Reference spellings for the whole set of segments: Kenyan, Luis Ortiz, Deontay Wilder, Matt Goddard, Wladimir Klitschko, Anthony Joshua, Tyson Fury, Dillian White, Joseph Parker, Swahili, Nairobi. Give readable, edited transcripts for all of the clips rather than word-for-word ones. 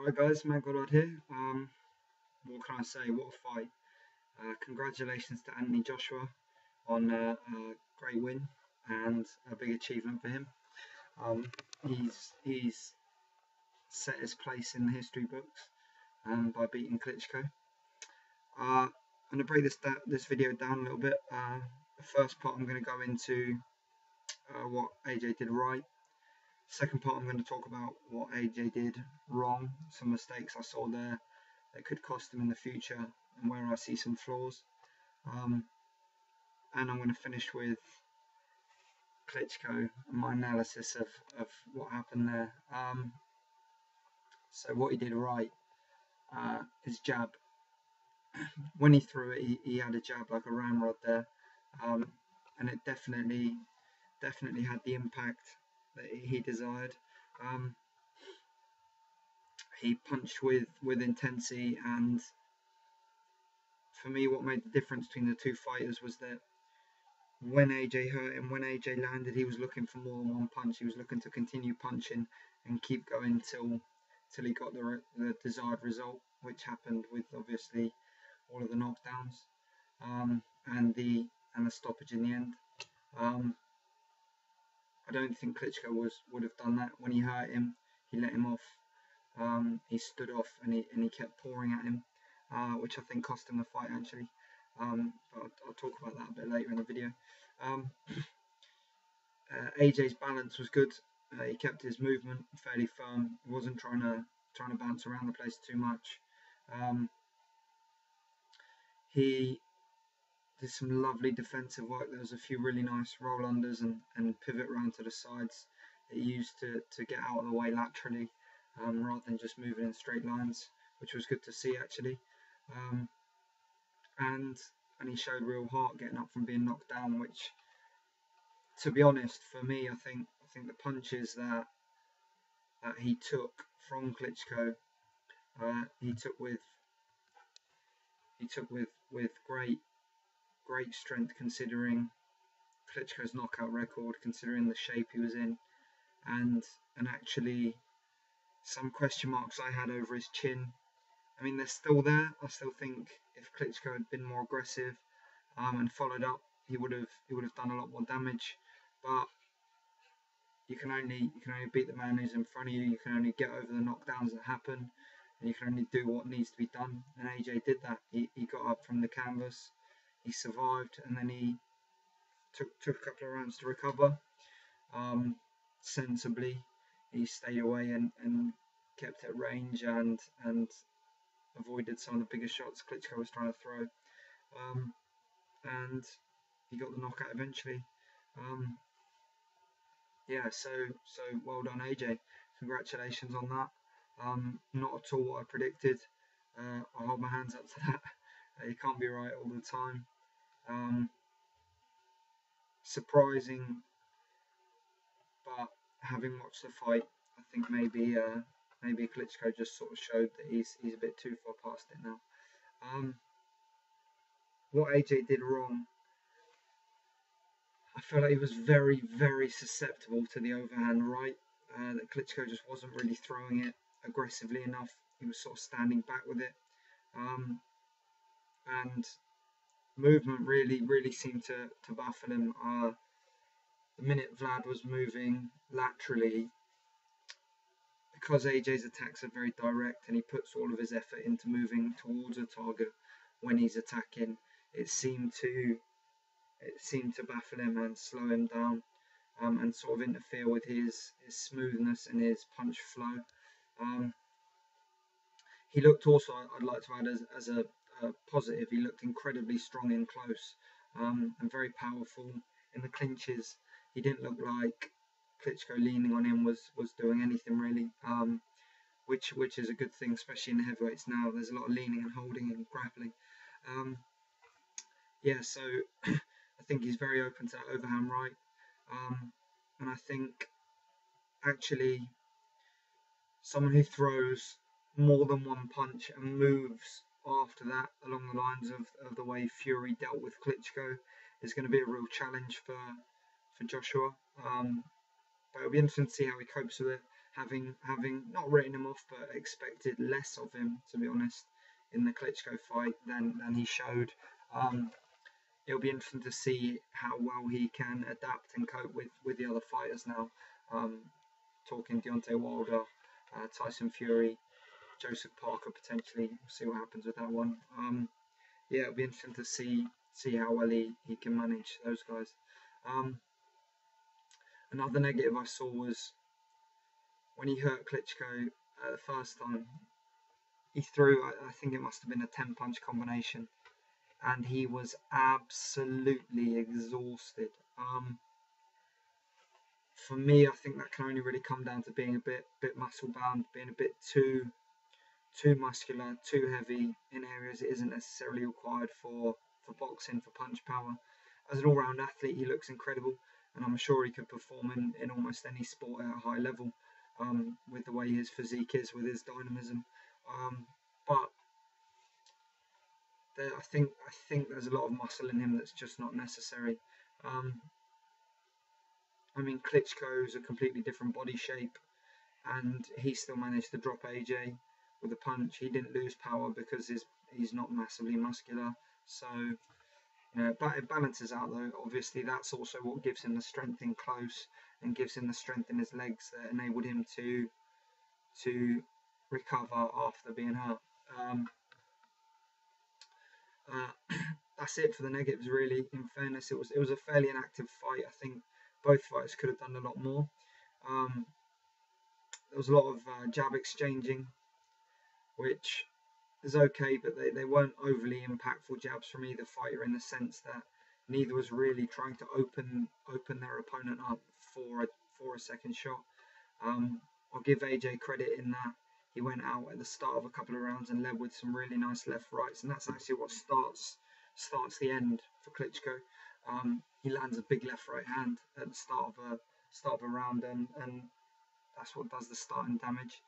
Alright guys, Matt Goddard here. What can I say? What a fight. Congratulations to Anthony Joshua on a great win and a big achievement for him. He's set his place in the history books by beating Klitschko. I'm going to break this video down a little bit. The first part I'm going to go into what AJ did right. Second part I'm going to talk about what AJ did wrong, some mistakes I saw there that could cost him in the future and where I see some flaws. And I'm going to finish with Klitschko and my analysis of what happened there. So what he did right, his jab. When he threw it, he had a jab like a ramrod there, and it definitely had the impact that he desired. He punched with intensity, and for me, what made the difference between the two fighters was that when AJ hurt him, when AJ landed, he was looking for more than one punch. He was looking to continue punching and keep going till he got the desired result, which happened with obviously all of the knockdowns and the stoppage in the end. I don't think Klitschko would have done that. When he hurt him, he let him off. He stood off and he kept pouring at him, which I think cost him the fight actually. But I'll talk about that a bit later in the video. AJ's balance was good. He kept his movement fairly firm. He wasn't trying to bounce around the place too much. He did some lovely defensive work. There was a few really nice roll unders and pivot round to the sides that he used to get out of the way laterally, rather than just moving in straight lines, which was good to see actually. And he showed real heart getting up from being knocked down, which, to be honest, for me, I think the punches that he took from Klitschko, he took with great strength, considering Klitschko's knockout record, considering the shape he was in, and actually some question marks I had over his chin. I mean, they're still there. I still think if Klitschko had been more aggressive and followed up, he would have done a lot more damage. But you can only beat the man who's in front of you. You can only get over the knockdowns that happen, and you can only do what needs to be done. And AJ did that. He got up from the canvas, he survived, and then he took a couple of rounds to recover. Sensibly, he stayed away and kept at range and avoided some of the biggest shots Klitschko was trying to throw, and he got the knockout eventually. Yeah, so well done AJ, congratulations on that. Not at all what I predicted. I hold my hands up to that. You can't be right all the time. Surprising, but having watched the fight, I think maybe Klitschko just sort of showed that he's a bit too far past it now. What AJ did wrong, I felt like he was very, very susceptible to the overhand right, that Klitschko just wasn't really throwing it aggressively enough. He was sort of standing back with it. And movement really seemed to baffle him. The minute Vlad was moving laterally, because AJ's attacks are very direct and he puts all of his effort into moving towards a target when he's attacking, it seemed to baffle him and slow him down, and sort of interfere with his smoothness and his punch flow. He looked also, I'd like to add as a positive, he looked incredibly strong in close, and very powerful in the clinches. He didn't look like Klitschko leaning on him was doing anything really, which is a good thing, especially in the heavyweights now. There's a lot of leaning and holding and grappling. Yeah, so I think he's very open to that overhand right, and I think actually someone who throws more than one punch and moves after that along the lines of the way Fury dealt with Klitschko is going to be a real challenge for Joshua. But it'll be interesting to see how he copes with it, having not written him off, but expected less of him, to be honest, in the Klitschko fight than he showed. It'll be interesting to see how well he can adapt and cope with the other fighters now. Talking Deontay Wilder, Tyson Fury, Joseph Parker potentially. We'll see what happens with that one. Yeah, it'll be interesting to see how well he can manage those guys. Another negative I saw was when he hurt Klitschko the first time. He threw, I think it must have been a 10-punch combination, and he was absolutely exhausted. For me, I think that can only really come down to being a bit muscle bound, being a bit too muscular, too heavy in areas it isn't necessarily required for boxing, for punch power. As an all-round athlete, he looks incredible, and I'm sure he could perform in almost any sport at a high level, with the way his physique is, with his dynamism. But there, I think there's a lot of muscle in him that's just not necessary. I mean, Klitschko's a completely different body shape, and he still managed to drop AJ with a punch. He didn't lose power because he's not massively muscular. So, you know, it balances out, though. Obviously, that's also what gives him the strength in close and gives him the strength in his legs that enabled him to recover after being hurt. That's it for the negatives, really. In fairness, it was a fairly inactive fight. I think both fighters could have done a lot more. There was a lot of jab exchanging, which is okay, but they weren't overly impactful jabs from either fighter, in the sense that neither was really trying to open their opponent up for a second shot. I'll give AJ credit in that he went out at the start of a couple of rounds and led with some really nice left rights, and that's actually what starts the end for Klitschko. He lands a big left right hand at the start of a round, and that's what does the starting damage.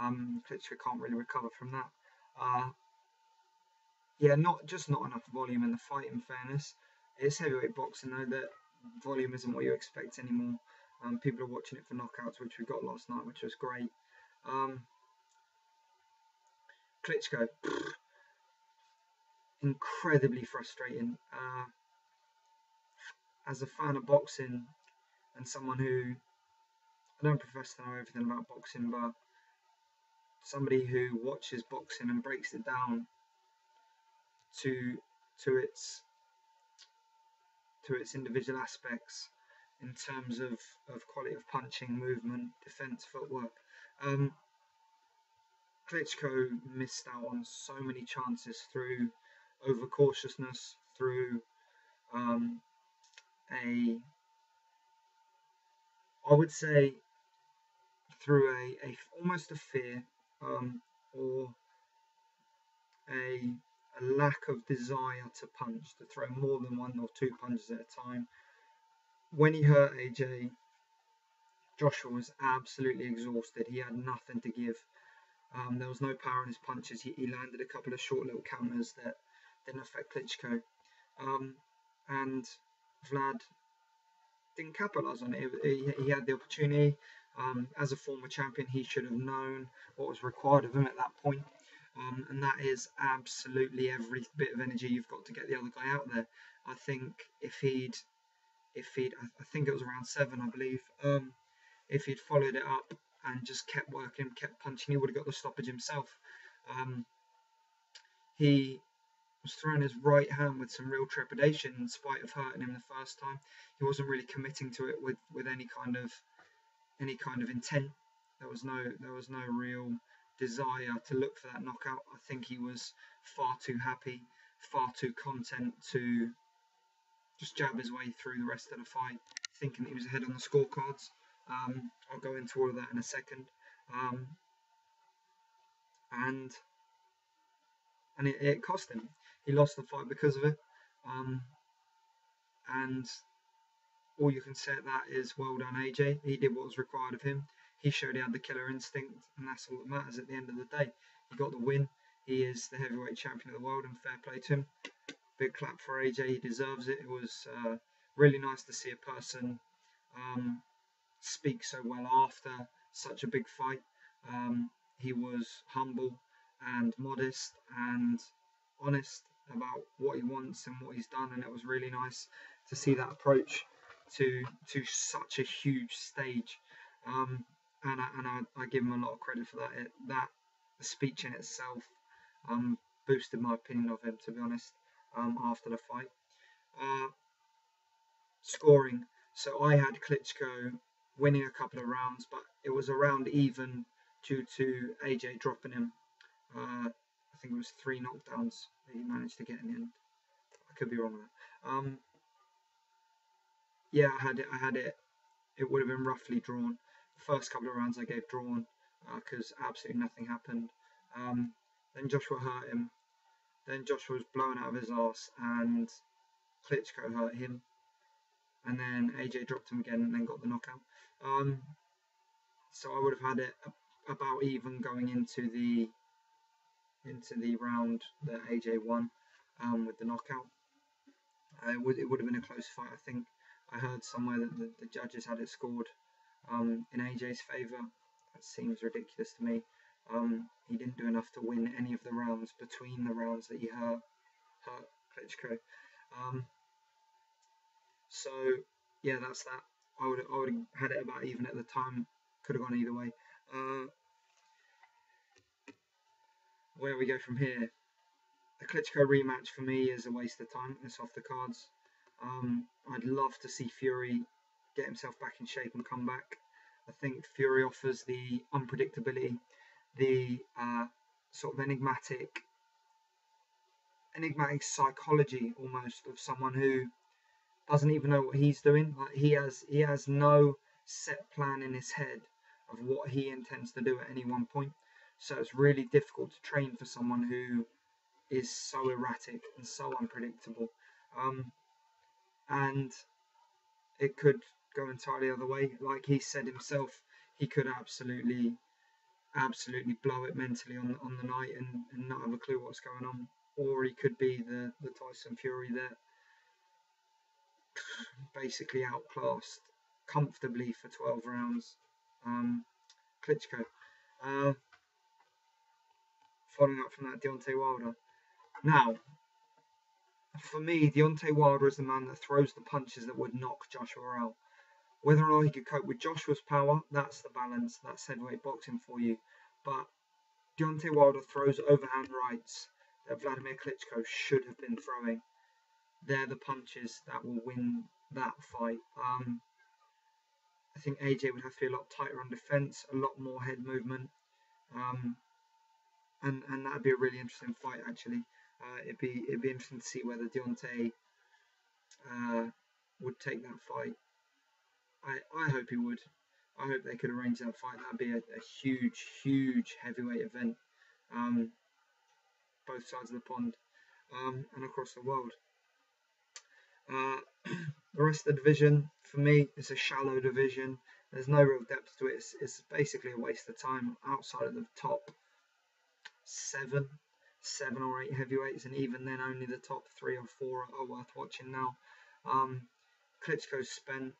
Klitschko can't really recover from that. Yeah, not enough volume in the fight, in fairness. It's heavyweight boxing, though. That volume isn't what you expect anymore. People are watching it for knockouts, which we got last night, which was great. Klitschko, incredibly frustrating. As a fan of boxing and someone who, I don't profess to know everything about boxing, but somebody who watches boxing and breaks it down to its individual aspects in terms of quality of punching, movement, defense, footwork. Klitschko missed out on so many chances through overcautiousness, through I would say through almost a fear, or a lack of desire to punch, to throw more than one or two punches at a time. When he hurt AJ, Joshua was absolutely exhausted. He had nothing to give. There was no power in his punches. He landed a couple of short little counters that didn't affect Klitschko. And Vlad didn't capitalise on it. He had the opportunity. As a former champion, he should have known what was required of him at that point. And that is absolutely every bit of energy you've got to get the other guy out there. I think I think it was around 7, I believe. If he'd followed it up and just kept working, kept punching, he would have got the stoppage himself. He was throwing his right hand with some real trepidation, in spite of hurting him the first time. He wasn't really committing to it with any kind of intent. There was no real desire to look for that knockout. I think he was far too happy, far too content to just jab his way through the rest of the fight, thinking that he was ahead on the scorecards. I'll go into all of that in a second. And it cost him. He lost the fight because of it. And all you can say at that is, well done, AJ. He did what was required of him. He showed he had the killer instinct, and that's all that matters at the end of the day. He got the win. He is the heavyweight champion of the world, and fair play to him. Big clap for AJ. He deserves it. It was really nice to see a person speak so well after such a big fight. He was humble and modest and honest about what he wants and what he's done, and it was really nice to see that approach to such a huge stage. And I give him a lot of credit for that. That speech in itself boosted my opinion of him, to be honest, after the fight. Scoring. So I had Klitschko winning a couple of rounds, but it was a round even due to AJ dropping him. I think it was 3 knockdowns that he managed to get in the end. I could be wrong on that. Yeah, I had it. It would have been roughly drawn. The first couple of rounds I gave drawn because absolutely nothing happened. Then Joshua hurt him. Then Joshua was blown out of his arse and Klitschko hurt him. And then AJ dropped him again and then got the knockout. So I would have had it about even going into the round that AJ won with the knockout. It would have been a close fight. I think I heard somewhere that the judges had it scored in AJ's favour. That seems ridiculous to me. He didn't do enough to win any of the rounds between the rounds that he hurt Klitschko. So yeah, that's that. I would have had it about even at the time. Could have gone either way. Where we go from here? The Klitschko rematch for me is a waste of time. It's off the cards. I'd love to see Fury get himself back in shape and come back. I think Fury offers the unpredictability, the sort of enigmatic psychology almost of someone who doesn't even know what he's doing. Like he has no set plan in his head of what he intends to do at any one point. So it's really difficult to train for someone who is so erratic and so unpredictable. And it could go entirely the other way. Like he said himself, he could absolutely blow it mentally on the night and not have a clue what's going on. Or he could be the Tyson Fury that basically outclassed comfortably for 12 rounds Klitschko. Following up from that, Deontay Wilder. Now, for me, Deontay Wilder is the man that throws the punches that would knock Joshua out. Whether or not he could cope with Joshua's power, that's the balance. That's heavyweight boxing for you. But Deontay Wilder throws overhand rights that Wladimir Klitschko should have been throwing. They're the punches that will win that fight. I think AJ would have to be a lot tighter on defence, a lot more head movement. And that'd be a really interesting fight, actually. It'd be interesting to see whether Deontay would take that fight. I hope he would. I hope they could arrange that fight. That'd be a huge heavyweight event, both sides of the pond, and across the world. The rest of the division for me is a shallow division. There's no real depth to it. It's basically a waste of time. Outside of the top 7 or 8 heavyweights, and even then only the top 3 or 4 are worth watching now. Klitschko's spent.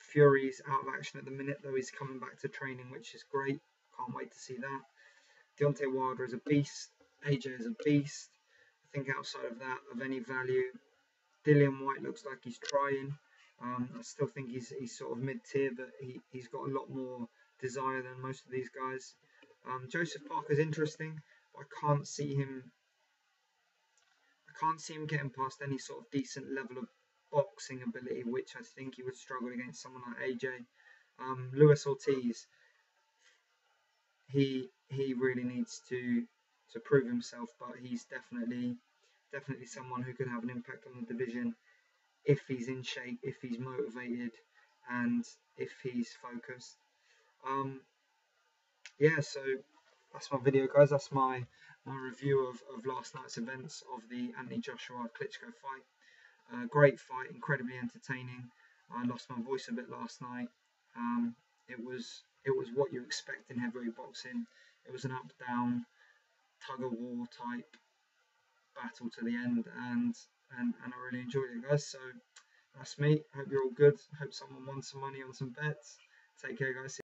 Fury's out of action at the minute, though he's coming back to training, which is great. Can't wait to see that. Deontay Wilder is a beast. AJ is a beast. I think outside of that, of any value, Dillian White looks like he's trying. I still think he's sort of mid-tier, but he's got a lot more desire than most of these guys. Joseph Parker's interesting. I can't see him. I can't see him getting past any sort of decent level of boxing ability, which I think he would struggle against someone like AJ. Luis Ortiz. He really needs to prove himself, but he's definitely someone who could have an impact on the division if he's in shape, if he's motivated, and if he's focused. Yeah, so. That's my video, guys. That's my review of last night's events of the Anthony Joshua Klitschko fight. Great fight, incredibly entertaining. I lost my voice a bit last night. It was what you expect in heavyweight boxing. It was an up-down, tug-of-war type battle to the end, and I really enjoyed it, guys. So that's me. Hope you're all good. Hope someone won some money on some bets. Take care, guys.